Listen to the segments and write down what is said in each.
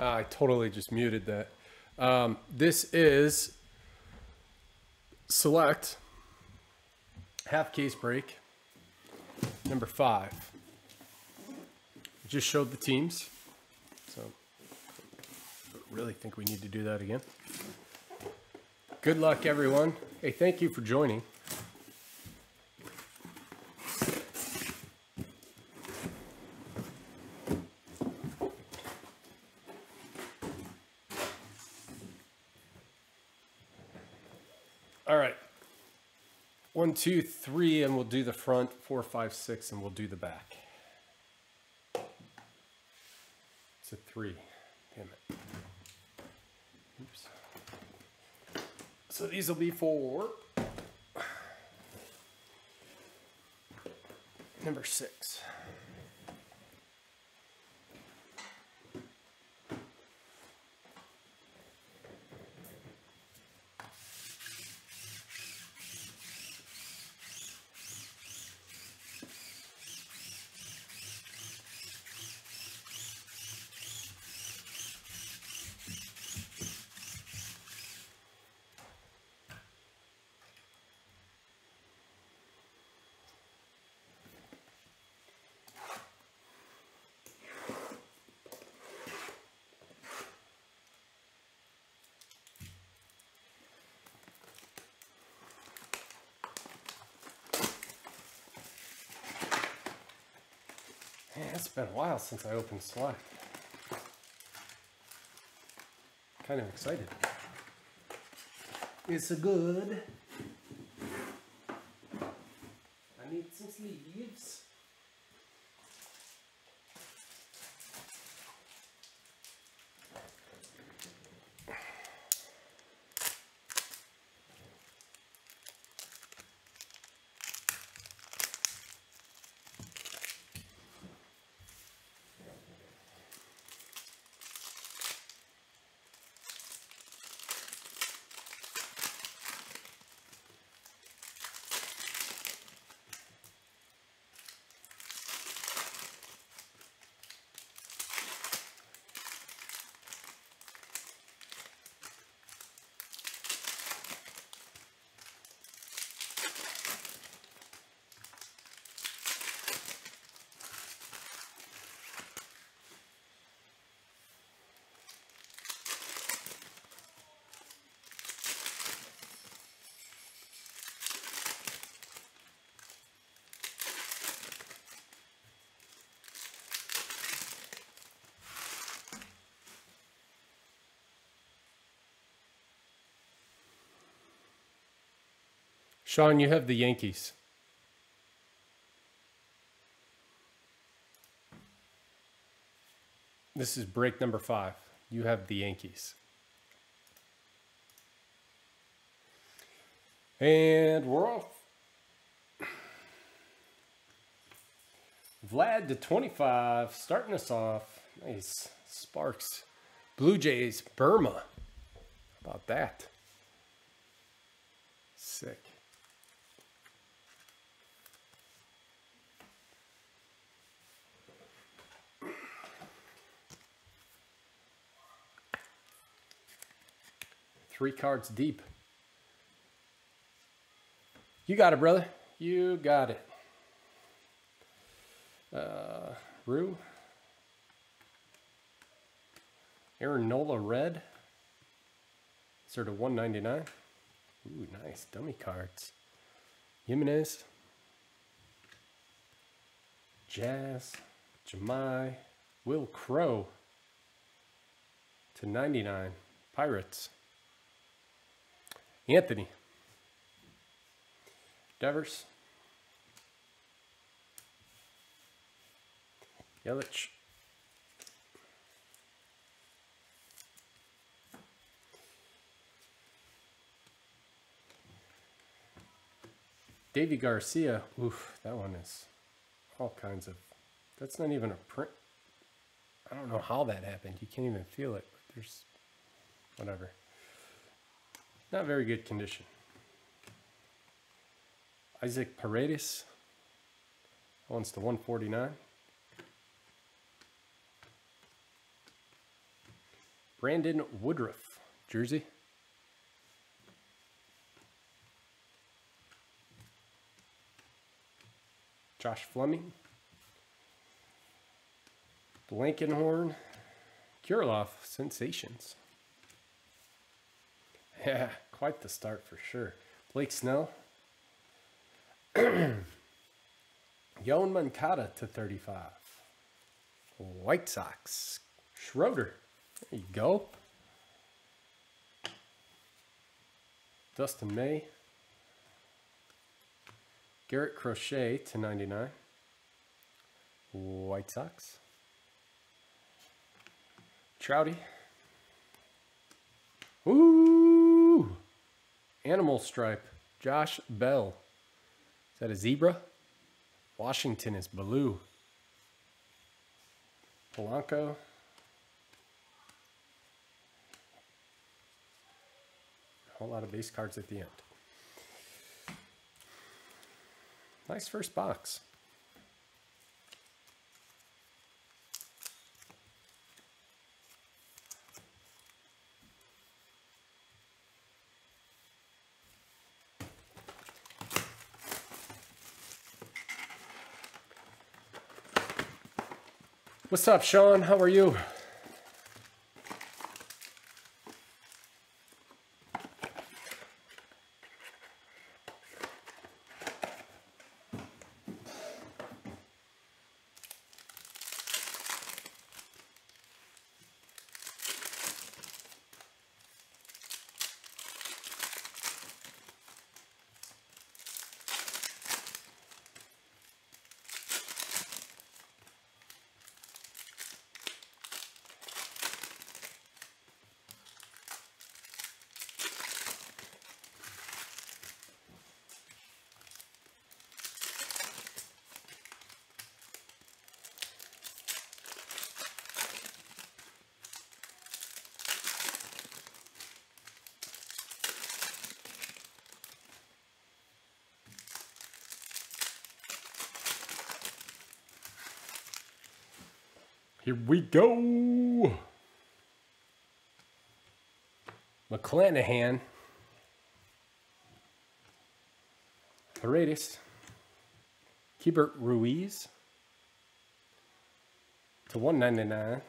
I totally just muted that. This is Select Half Case Break number 5. Just showed the teams, so I really think we need to do that again. Good luck, everyone. Hey, thank you for joining. All right. 1, 2, 3, and we'll do the front. 4, 5, 6, and we'll do the back. It's a 3. Damn it. Oops. So these will be for number 6. It's been a while since I opened Select. Kind of excited. It's a good. I need some sleeves. Sean, you have the Yankees. This is break number 5. You have the Yankees. And we're off. Vlad to 25, starting us off. Nice. Sparks. Blue Jays, Burma. How about that? Sick. Three cards deep. You got it, brother. You got it. Rue. Aaron Nola red. Sort of 199. Ooh, nice dummy cards. Jimenez. Jazz. Jemai. Will Crow. To 99. Pirates. Anthony Devers, Yelich, Davey Garcia. Oof, that one is all kinds of. That's not even a print. I don't know how that happened. You can't even feel it. But there's whatever. Not very good condition. Isaac Paredes. Owns to 149. Brandon Woodruff, jersey. Josh Fleming. Blankenhorn. Kirilloff, Sensations. Yeah, quite the start for sure. Blake Snell. Yoán Moncada /35. White Sox. Schroeder. There you go. Dustin May. Garrett Crochet /99. White Sox. Trouty. Ooh! Animal stripe. Josh Bell. Is that a zebra? Washington is blue. Polanco. A whole lot of base cards at the end. Nice first box. What's up, Sean? How are you? Here we go. McClanahan. Paredes. Keibert Ruiz. /199.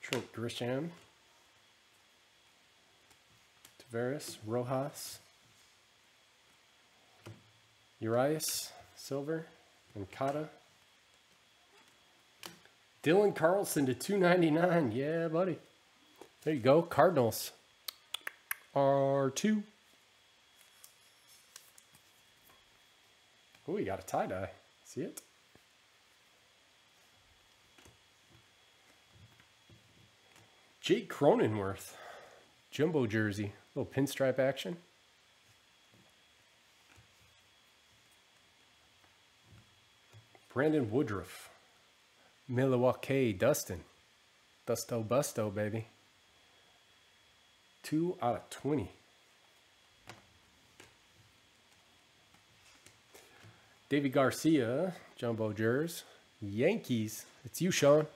Trent Grisham. Taveras. Rojas. Urias. Silver. Moncada. Dylan Carlson /299. Yeah, buddy. There you go. Cardinals. R2. Ooh, you got a tie-dye. See it? Jake Cronenworth. Jumbo jersey. Little pinstripe action. Brandon Woodruff. Milwaukee, Dustin. Dusto Busto, baby. 2/20. Davey Garcia, Jumbo Jers. Yankees. It's you, Sean.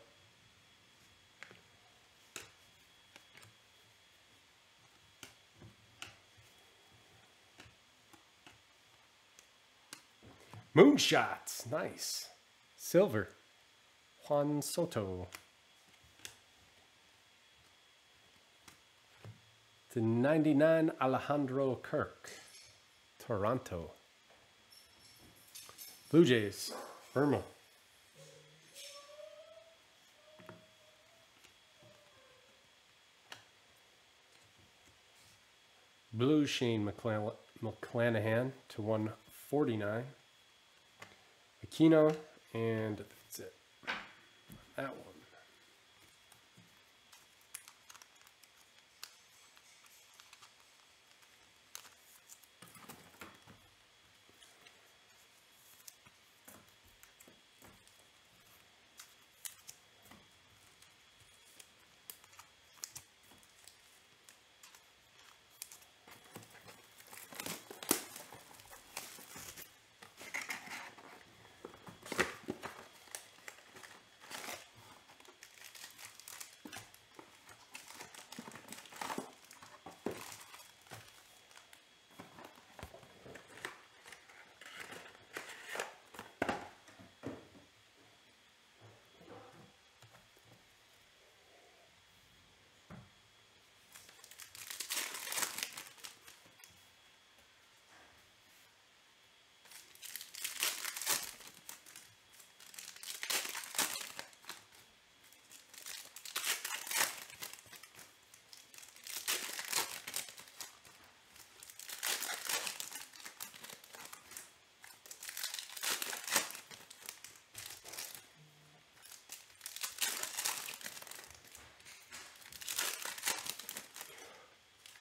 Moonshots. Nice. Silver. Juan Soto. /99, Alejandro Kirk. Toronto. Blue Jays. Vermal. Blue Shane McClanahan /149. Aquino. And that's it. That one.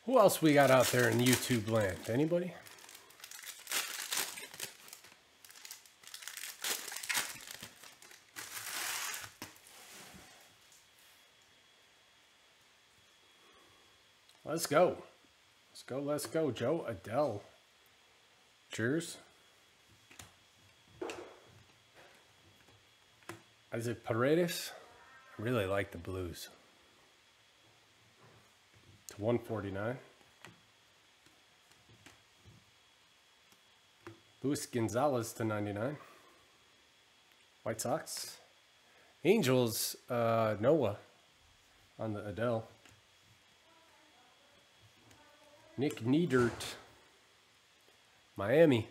Who else we got out there in YouTube land? Anybody? Let's go. Let's go, let's go. Joe Adell. Cheers. Isaac Paredes. I really like the Blues. /149. Luis Gonzalez /99. White Sox. Angels, Noah on the Adell. Nick Neidert. Miami.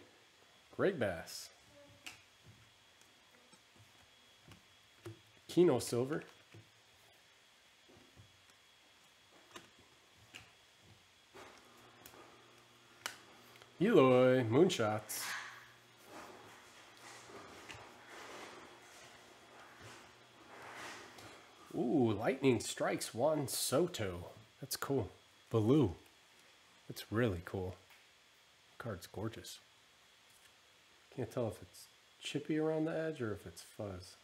Greg Bass. Keno Silver. Eloy, Moonshots. Ooh, Lightning Strikes Juan Soto. That's cool. Blue. That's really cool. The card's gorgeous. Can't tell if it's chippy around the edge or if it's fuzz.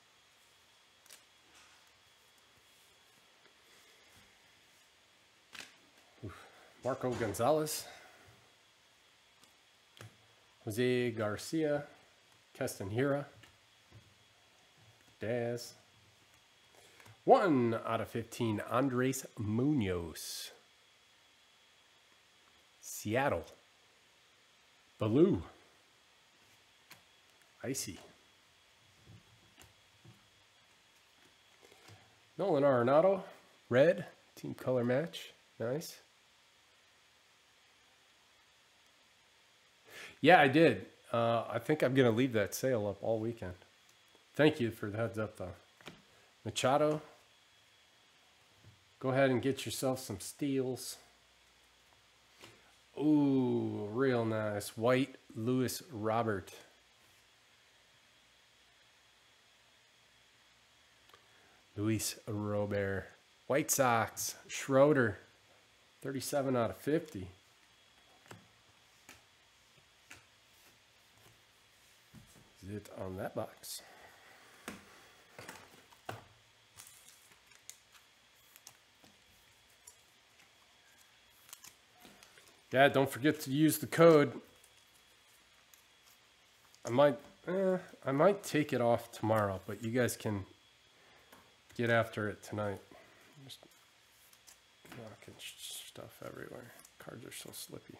Oof. Marco Gonzalez. Jose Garcia, Castanheira, Daz. 1/15, Andres Munoz. Seattle. Blue. Icy. Nolan Arenado, red, team color match, nice. Yeah, I did. I think I'm going to leave that sale up all weekend. Thank you for the heads up, though. Machado. Go ahead and get yourself some steals. Ooh, real nice. White Luis Robert. Luis Robert. White Sox. Schroeder. 37/50. It on that box. Yeah, don't forget to use the code. I might take it off tomorrow, but you guys can get after it tonight. Just knocking stuff everywhere. Cards are so slippy.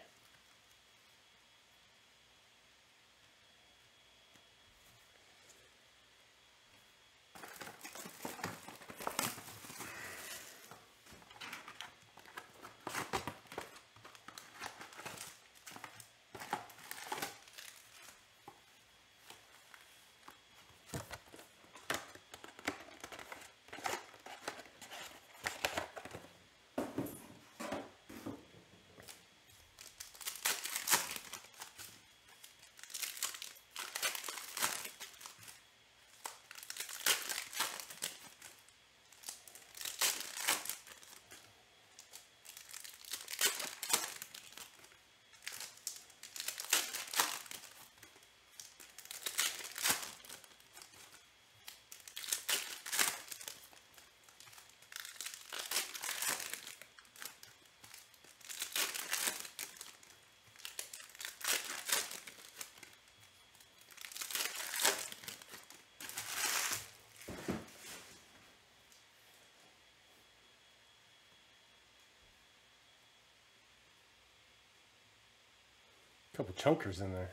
Couple chunkers in there.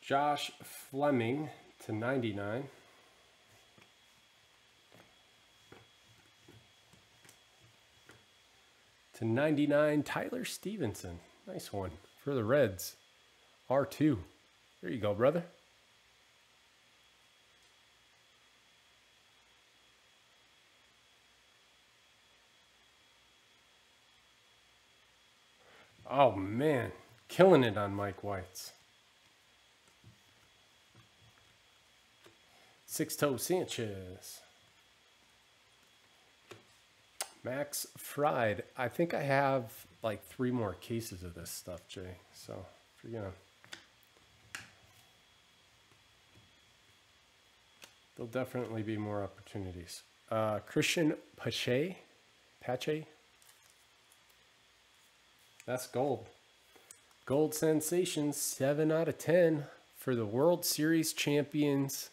Josh Fleming /99. /99, Tyler Stevenson. Nice one for the Reds. R2. There you go, brother. Oh, man. Killing it on Mike White's. Sixto Sanchez. Max Fried. I think I have like 3 more cases of this stuff, Jay. So if you're gonna, there'll definitely be more opportunities. Christian Pache. That's gold. Gold sensations, 7 out of 10 for the World Series champions,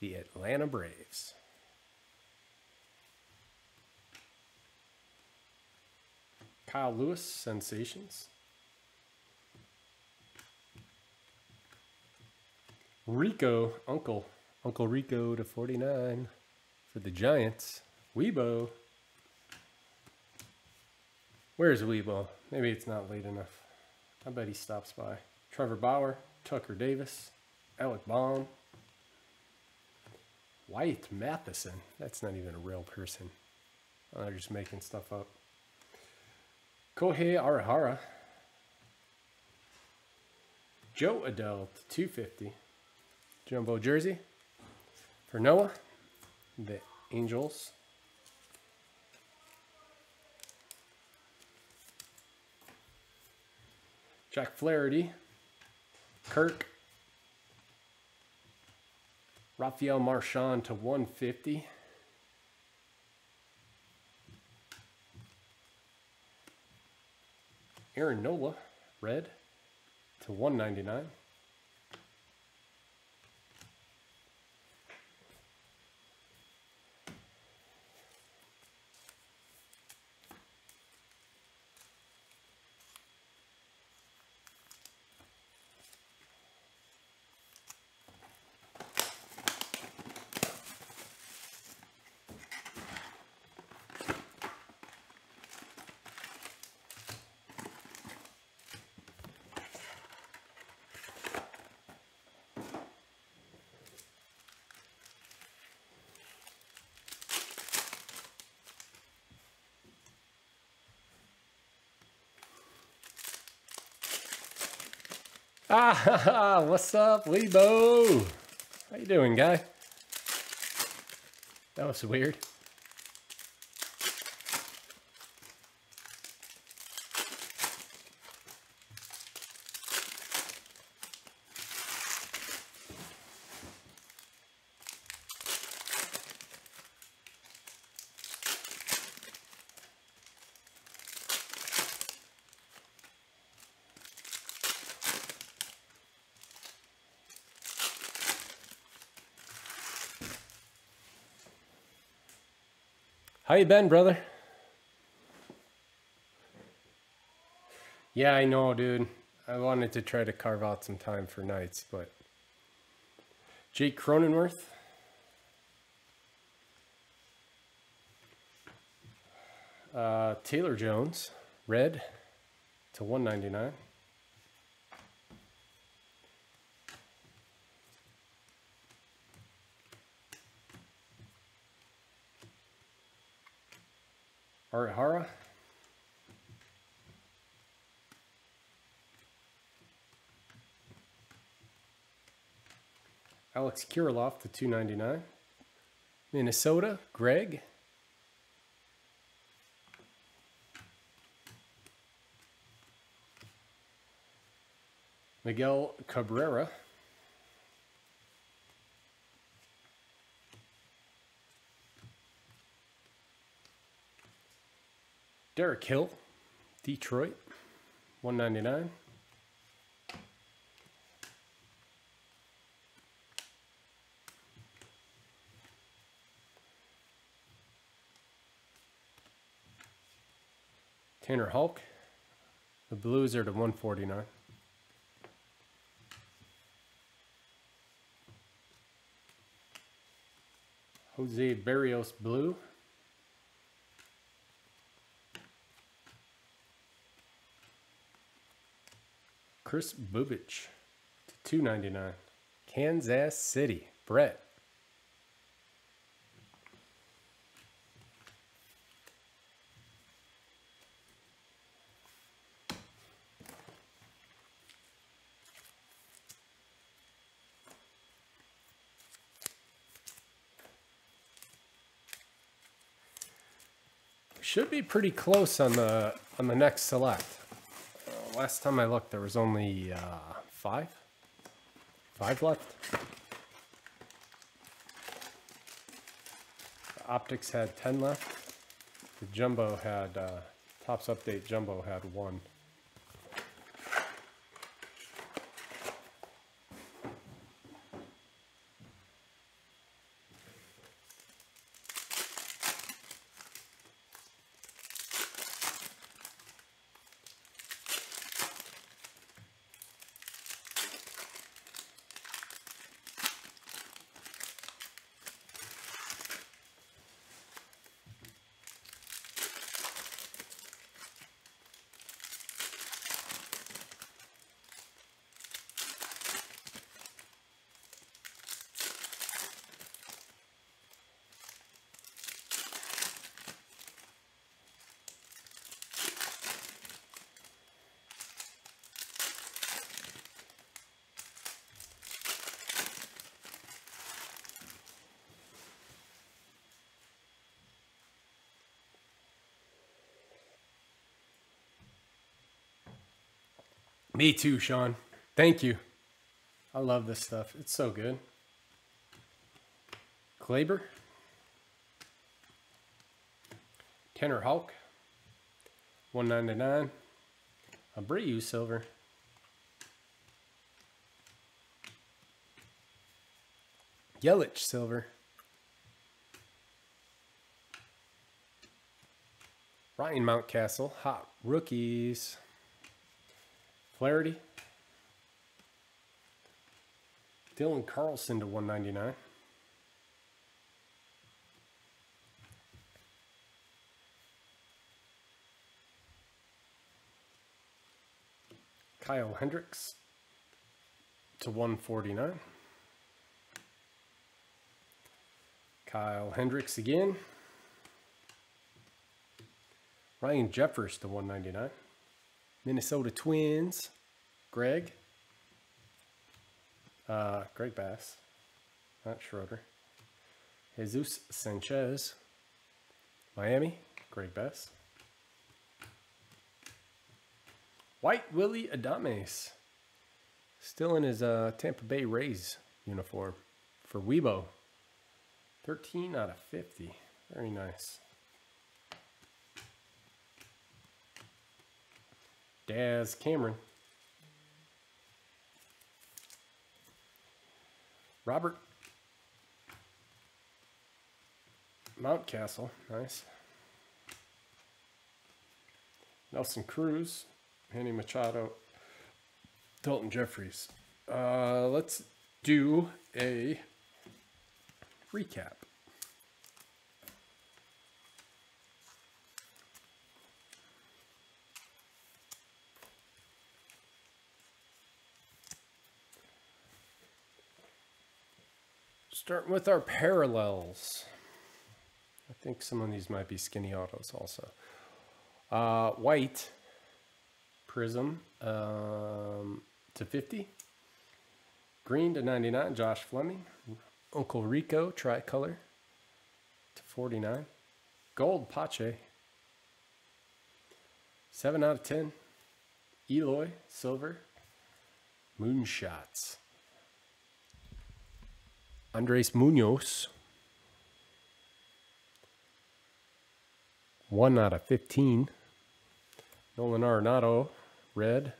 the Atlanta Braves. Kyle Lewis, sensations. Rico, Uncle Rico /49 for the Giants. Weibo. Where's Weibo? Maybe it's not late enough. I bet he stops by. Trevor Bauer, Tucker Davis, Alec Baum, Wyatt Matheson. That's not even a real person. They're just making stuff up. Kohei Arahara. Joe Adell /250. Jumbo jersey. For Noah, the Angels. Jack Flaherty. Kirk. Rafael Marchán /150. Aaron Nola, red, /199. Ah, what's up, Weibo? How you doing, guy? That was weird. How you been, brother? Yeah, I know, dude. I wanted to try to carve out some time for nights, but... Jake Cronenworth. Taylor Jones, red, /199. Arihara. Alex Kirilloff /299. Minnesota, Greg. Miguel Cabrera. Derek Hill, Detroit, /199. Tanner Houck, the Blues are /149. Jose Barrios, blue. Chris Bubich /299. Kansas City, Brett. Should be pretty close on the next select. Last time I looked, there was only five left. The Optics had 10 left. The Jumbo had Topps Update Jumbo had 1. Me too, Sean. Thank you. I love this stuff. It's so good. Glaber. Tanner Houck. 199. Abreu silver. Yelich silver. Ryan Mountcastle. Hot rookies. Flaherty. Dylan Carlson to 199. Kyle Hendricks to 149. Kyle Hendricks again. Ryan Jeffers to 199. Minnesota Twins, Greg, Greg Bass, not Schroeder, Jesus Sanchez, Miami, Greg Bass, White Willie Adames, still in his Tampa Bay Rays uniform for Weibo, 13 out of 50, very nice. Daz Cameron. Robert Mountcastle. Nice. Nelson Cruz. Manny Machado. Dalton Jeffries. Let's do a recap. Starting with our parallels. I think some of these might be skinny autos also. White Prism to 50. Green to 99, Josh Fleming. Uncle Rico Tricolor to 49. Gold Pache. 7 out of 10. Eloy Silver. Moonshots. Andres Munoz, 1 out of 15. Nolan Arenado, red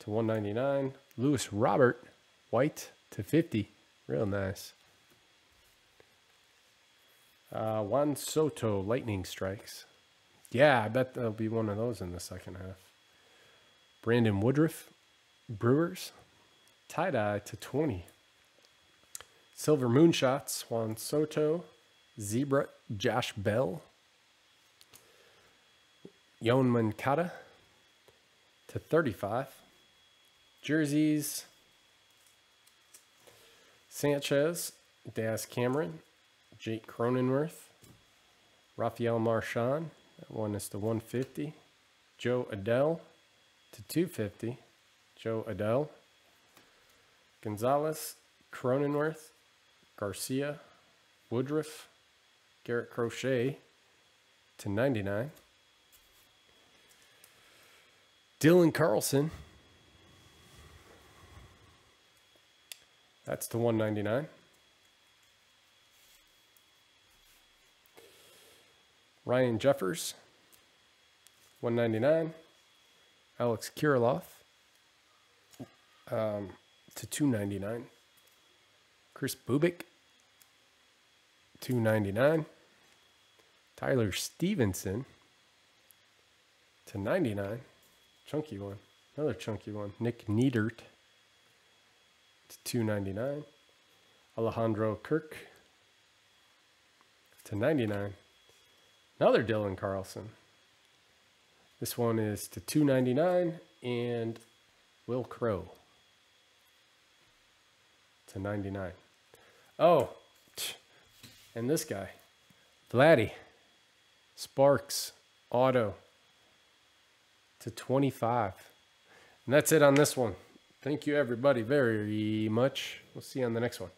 to 199. Luis Robert, white to 50. Real nice. Juan Soto, lightning strikes. Yeah, I bet there'll be one of those in the second half. Brandon Woodruff, Brewers, tie-dye to 20. Silver Moonshots, Juan Soto, Zebra, Josh Bell, Yoán Moncada to 35. Jerseys, Sanchez, Daz Cameron, Jake Cronenworth, Rafael Marchán, that one is to 150. Joe Adell to 250. Joe Adell, Gonzalez, Cronenworth, Garcia, Woodruff, Garrett Crochet /99. Dylan Carlson. That's to /199. Ryan Jeffers, /199. Alex Kirilloff, to /299. Chris Bubik, /299. Tyler Stevenson, to /99. Chunky one. Another chunky one. Nick Neidert, to /299. Alejandro Kirk, to /99. Another Dylan Carlson. This one is to /299 and Will Crow to /99. Oh, and this guy, Vladdy, Sparks, auto to /25. And that's it on this one. Thank you everybody very much. We'll see you on the next one.